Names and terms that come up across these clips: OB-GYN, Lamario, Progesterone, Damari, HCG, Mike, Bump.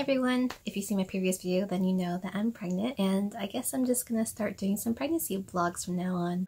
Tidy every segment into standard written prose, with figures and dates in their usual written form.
Hi everyone! If you've seen my previous video, then you know that I'm pregnant, and I guess I'm just gonna start doing some pregnancy vlogs from now on.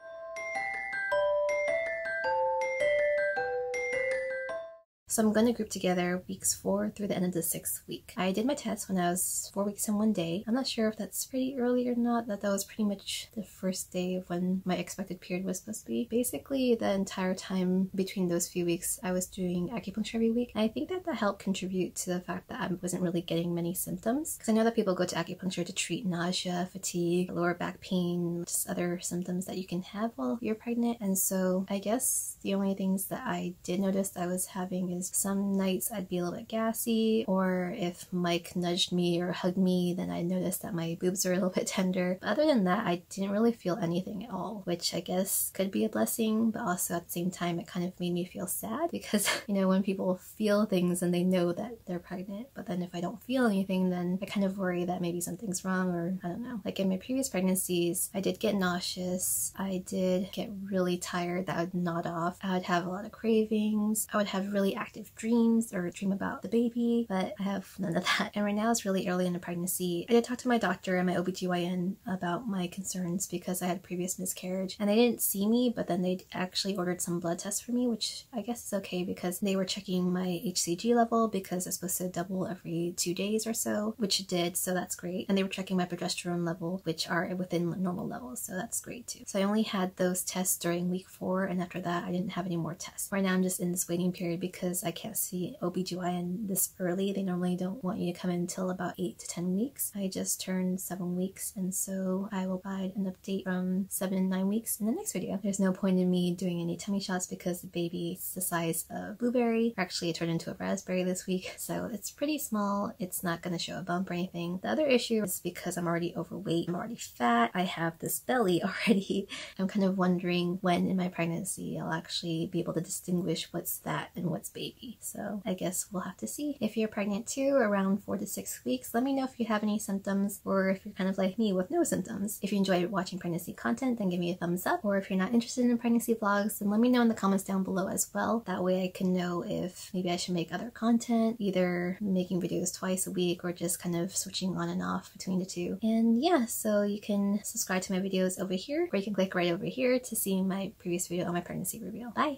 So I'm going to group together weeks 4 through the end of the 6th week. I did my test when I was 4 weeks and 1 day. I'm not sure if that's pretty early or not, that was pretty much the first day of when my expected period was supposed to be. Basically, the entire time between those few weeks, I was doing acupuncture every week. And I think that helped contribute to the fact that I wasn't really getting many symptoms. Because I know that people go to acupuncture to treat nausea, fatigue, lower back pain, just other symptoms that you can have while you're pregnant. And so I guess the only things that I did notice that I was having is some nights I'd be a little bit gassy, or if Mike nudged me or hugged me, then I noticed that my boobs are a little bit tender. But other than that, I didn't really feel anything at all, which I guess could be a blessing, but also at the same time it kind of made me feel sad because, you know, when people feel things and they know that they're pregnant, but then if I don't feel anything, then I kind of worry that maybe something's wrong, or I don't know. Like in my previous pregnancies, I did get nauseous, I did get really tired that I would nod off, I would have a lot of cravings, I would have really active dreams or dream about the baby, but I have none of that. And right now it's really early in the pregnancy. I did talk to my doctor and my OB-GYN about my concerns because I had a previous miscarriage, and they didn't see me, but then they actually ordered some blood tests for me, which I guess is okay because they were checking my HCG level because it's supposed to double every 2 days or so, which it did, so that's great. And they were checking my progesterone level, which are within normal levels, so that's great too. So I only had those tests during week 4, and after that I didn't have any more tests. Right now I'm just in this waiting period because I can't see OB-GYN this early. They normally don't want you to come in until about 8 to 10 weeks. I just turned 7 weeks, and so I will provide an update from 7 and 9 weeks in the next video. There's no point in me doing any tummy shots because the baby's the size of a blueberry. Actually, it turned into a raspberry this week, so it's pretty small. It's not going to show a bump or anything. The other issue is because I'm already overweight, I'm already fat, I have this belly already. I'm kind of wondering when in my pregnancy I'll actually be able to distinguish what's that and what's baby. So I guess we'll have to see. If you're pregnant too, around 4 to 6 weeks, let me know if you have any symptoms, or if you're kind of like me with no symptoms. If you enjoy watching pregnancy content, then give me a thumbs up, or if you're not interested in pregnancy vlogs, then let me know in the comments down below as well. That way I can know if maybe I should make other content, either making videos twice a week or just kind of switching on and off between the two. And yeah, so you can subscribe to my videos over here, or you can click right over here to see my previous video on my pregnancy reveal. Bye!